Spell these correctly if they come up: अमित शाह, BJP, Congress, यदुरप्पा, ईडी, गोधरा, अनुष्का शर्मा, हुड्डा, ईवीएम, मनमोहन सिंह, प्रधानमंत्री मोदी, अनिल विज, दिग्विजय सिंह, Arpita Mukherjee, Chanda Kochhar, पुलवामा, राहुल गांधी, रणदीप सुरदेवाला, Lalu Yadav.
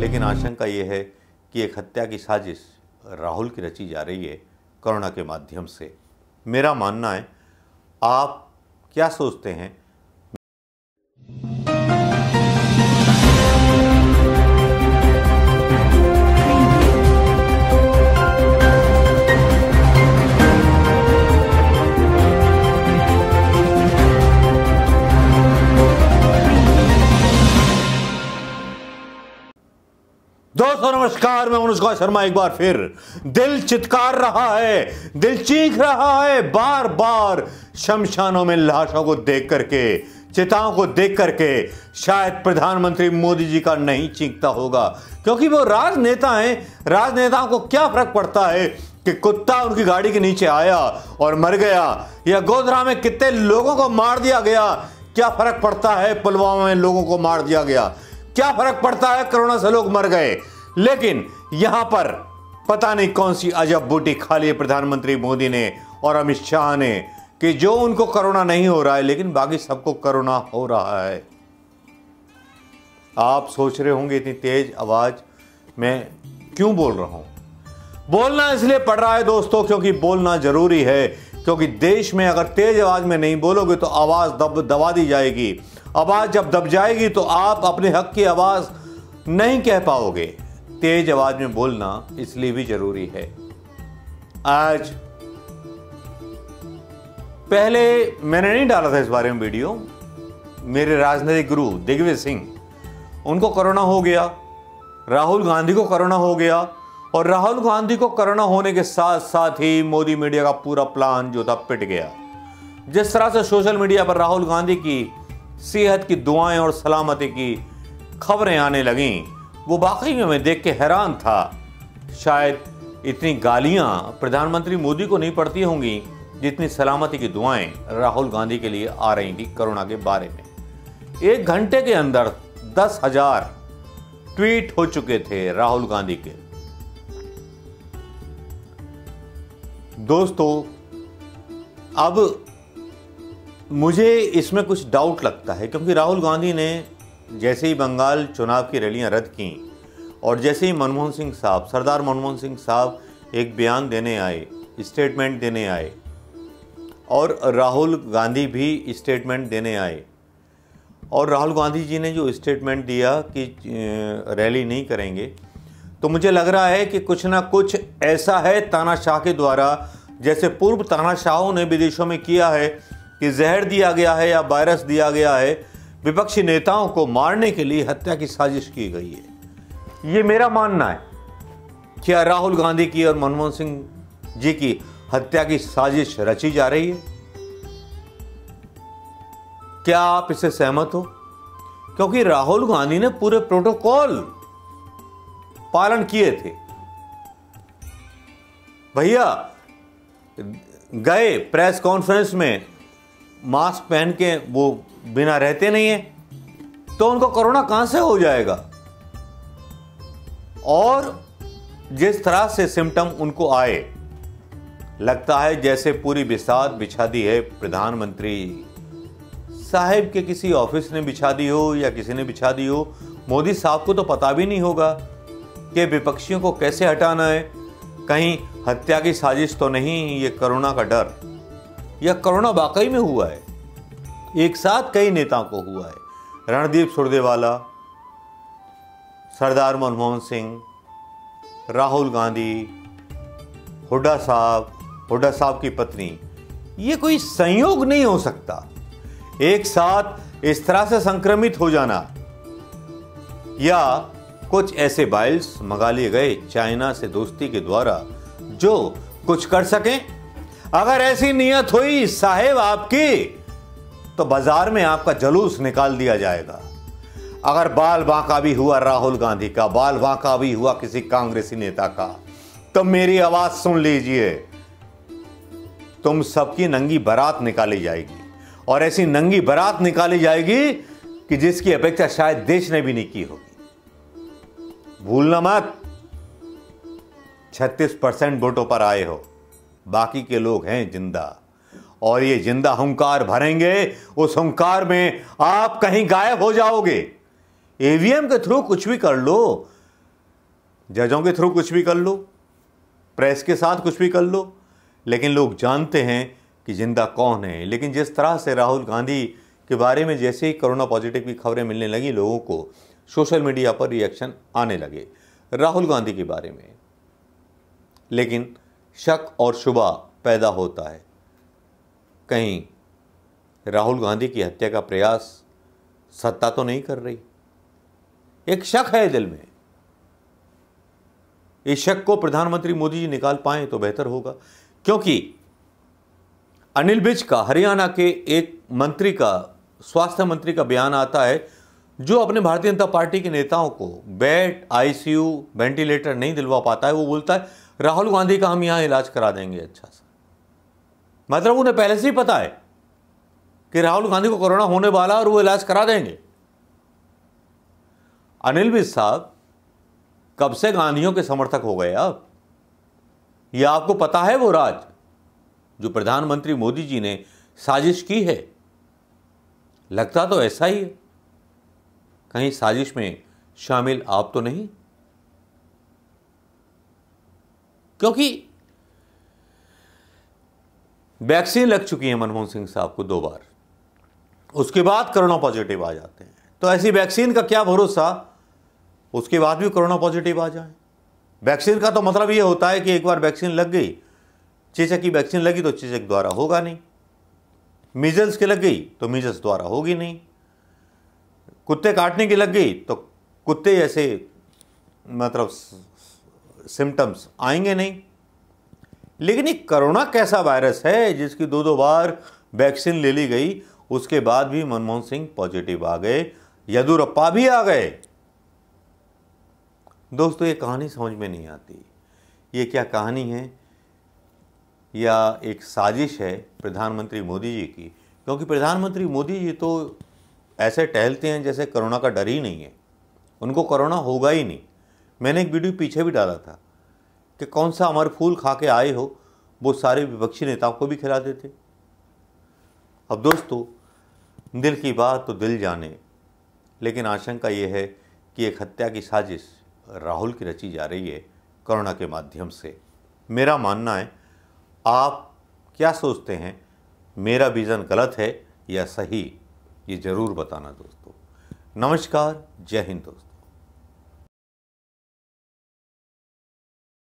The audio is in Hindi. लेकिन आशंका ये है कि एक हत्या की साजिश राहुल की रची जा रही है कोरोना के माध्यम से। मेरा मानना है, आप क्या सोचते हैं? दोस्तों नमस्कार, मैं अनुष्का शर्मा एक बार फिर। दिल चित्कार रहा है, दिल चीख रहा है बार बार शमशानों में लाशों को देख करके, चिताओं को देख करके। शायद प्रधानमंत्री मोदी जी का नहीं चीखता होगा, क्योंकि वो राजनेता हैं। राजनेताओं को क्या फर्क पड़ता है कि कुत्ता उनकी गाड़ी के नीचे आया और मर गया, या गोधरा में कितने लोगों को मार दिया गया, क्या फर्क पड़ता है? पुलवामा में लोगों को मार दिया गया, क्या फर्क पड़ता है? कोरोना से लोग मर गए। लेकिन यहां पर पता नहीं कौन सी अजब बूटी खा ली प्रधानमंत्री मोदी ने और अमित शाह ने कि जो उनको कोरोना नहीं हो रहा है लेकिन बाकी सबको कोरोना हो रहा है। आप सोच रहे होंगे इतनी तेज आवाज मैं क्यों बोल रहा हूं। बोलना इसलिए पड़ रहा है दोस्तों, क्योंकि बोलना जरूरी है, क्योंकि देश में अगर तेज आवाज में नहीं बोलोगे तो आवाज दबा दी जाएगी। आवाज जब दब जाएगी तो आप अपने हक की आवाज नहीं कह पाओगे। तेज आवाज में बोलना इसलिए भी जरूरी है। आज पहले मैंने नहीं डाला था इस बारे में वीडियो। मेरे राजनीतिक गुरु दिग्विजय सिंह, उनको कोरोना हो गया, राहुल गांधी को कोरोना हो गया, और राहुल गांधी को कोरोना होने के साथ साथ ही मोदी मीडिया का पूरा प्लान जो था पिट गया। जिस तरह से सोशल मीडिया पर राहुल गांधी की सेहत की दुआएं और सलामती की खबरें आने लगीं, वो वाकई में मैं देख के हैरान था। शायद इतनी गालियां प्रधानमंत्री मोदी को नहीं पड़ती होंगी जितनी सलामती की दुआएं राहुल गांधी के लिए आ रही थी कोरोना के बारे में। एक घंटे के अंदर 10,000 ट्वीट हो चुके थे राहुल गांधी के। दोस्तों अब मुझे इसमें कुछ डाउट लगता है, क्योंकि राहुल गांधी ने जैसे ही बंगाल चुनाव की रैलियां रद्द की और जैसे ही मनमोहन सिंह साहब, सरदार मनमोहन सिंह साहब एक बयान देने आए, स्टेटमेंट देने आए, और राहुल गांधी भी स्टेटमेंट देने आए, और राहुल गांधी जी ने जो स्टेटमेंट दिया कि रैली नहीं करेंगे, तो मुझे लग रहा है कि कुछ ना कुछ ऐसा है तानाशाह के द्वारा, जैसे पूर्व तानाशाहों ने विदेशों में किया है कि जहर दिया गया है या वायरस दिया गया है, विपक्षी नेताओं को मारने के लिए हत्या की साजिश की गई है। ये मेरा मानना है। क्या राहुल गांधी की और मनमोहन सिंह जी की हत्या की साजिश रची जा रही है? क्या आप इससे सहमत हो? क्योंकि राहुल गांधी ने पूरे प्रोटोकॉल पालन किए थे। भैया गए प्रेस कॉन्फ्रेंस में मास्क पहन के, वो बिना रहते नहीं है, तो उनको कोरोना कहां से हो जाएगा? और जिस तरह से सिम्टम उनको आए, लगता है जैसे पूरी बिसात बिछा दी है प्रधानमंत्री साहब के, किसी ऑफिस ने बिछा दी हो या किसी ने बिछा दी हो। मोदी साहब को तो पता भी नहीं होगा कि विपक्षियों को कैसे हटाना है। कहीं हत्या की साजिश तो नहीं, ये कोरोना का डर, यह कोरोना वाकई में हुआ है, एक साथ कई नेताओं को हुआ है। रणदीप सुरदेवाला, सरदार मनमोहन सिंह, राहुल गांधी, हुड्डा साहब की पत्नी, ये कोई संयोग नहीं हो सकता। एक साथ इस तरह से संक्रमित हो जाना, या कुछ ऐसे वायल्स मंगा लिए गए चाइना से दोस्ती के द्वारा जो कुछ कर सकें। अगर ऐसी नियत हुई साहेब आपकी, तो बाजार में आपका जुलूस निकाल दिया जाएगा। अगर बाल बांका भी हुआ राहुल गांधी का, बाल बांका भी हुआ किसी कांग्रेसी नेता का, तो मेरी आवाज सुन लीजिए। तुम सबकी नंगी बारात निकाली जाएगी, और ऐसी नंगी बारात निकाली जाएगी कि जिसकी अपेक्षा शायद देश ने भी नहीं की होगी। भूलना मत, 36% वोटों पर आए हो, बाकी के लोग हैं जिंदा, और ये जिंदा हुंकार भरेंगे। उस हुंकार में आप कहीं गायब हो जाओगे। ईवीएम के थ्रू कुछ भी कर लो, जजों के थ्रू कुछ भी कर लो, प्रेस के साथ कुछ भी कर लो, लेकिन लोग जानते हैं कि जिंदा कौन है। लेकिन जिस तरह से राहुल गांधी के बारे में जैसे ही कोरोना पॉजिटिव की खबरें मिलने लगी, लोगों को सोशल मीडिया पर रिएक्शन आने लगे राहुल गांधी के बारे में, लेकिन शक और शुबा पैदा होता है, कहीं राहुल गांधी की हत्या का प्रयास सत्ता तो नहीं कर रही। एक शक है दिल में, इस शक को प्रधानमंत्री मोदी जी निकाल पाएं तो बेहतर होगा, क्योंकि अनिल विज का, हरियाणा के एक मंत्री का, स्वास्थ्य मंत्री का बयान आता है, जो अपने भारतीय जनता पार्टी के नेताओं को बेड, आईसीयू, वेंटिलेटर नहीं दिलवा पाता है। वो बोलता है राहुल गांधी का हम यहाँ इलाज करा देंगे अच्छा सा। मतलब उन्हें पहले से ही पता है कि राहुल गांधी को कोरोना होने वाला और वो इलाज करा देंगे। अनिल विज साहब कब से गांधियों के समर्थक हो गए आप? ये आपको पता है वो राज जो प्रधानमंत्री मोदी जी ने साजिश की है? लगता तो ऐसा ही है। कहीं साजिश में शामिल आप तो नहीं? क्योंकि वैक्सीन लग चुकी है मनमोहन सिंह साहब को 2 बार, उसके बाद कोरोना पॉजिटिव आ जाते हैं, तो ऐसी वैक्सीन का क्या भरोसा उसके बाद भी कोरोना पॉजिटिव आ जाए। वैक्सीन का तो मतलब ये होता है कि एक बार वैक्सीन लग गई, चेचक की वैक्सीन लगी तो चेचक द्वारा होगा नहीं, मीजल्स की लग गई तो मीजल्स द्वारा होगी नहीं, कुत्ते काटने की लग गई तो कुत्ते जैसे मतलब सिम्टम्स आएंगे नहीं। लेकिन ये कोरोना कैसा वायरस है जिसकी 2-2 बार वैक्सीन ले ली गई, उसके बाद भी मनमोहन सिंह पॉजिटिव आ गए, यदुरप्पा भी आ गए। दोस्तों, ये कहानी समझ में नहीं आती। ये क्या कहानी है? या एक साजिश है प्रधानमंत्री मोदी जी की? क्योंकि प्रधानमंत्री मोदी जी तो ऐसे टहलते हैं जैसे कोरोना का डर ही नहीं है, उनको कोरोना होगा ही नहीं। मैंने एक वीडियो पीछे भी डाला था कि कौन सा अमर फूल खा के आए हो, वो सारे विपक्षी नेताओं को भी खिला देते। अब दोस्तों, दिल की बात तो दिल जाने, लेकिन आशंका ये है कि एक हत्या की साजिश राहुल की रची जा रही है कोरोना के माध्यम से। मेरा मानना है, आप क्या सोचते हैं? मेरा विज़न गलत है या सही, ये ज़रूर बताना दोस्तों। नमस्कार, जय हिंद दोस्तों।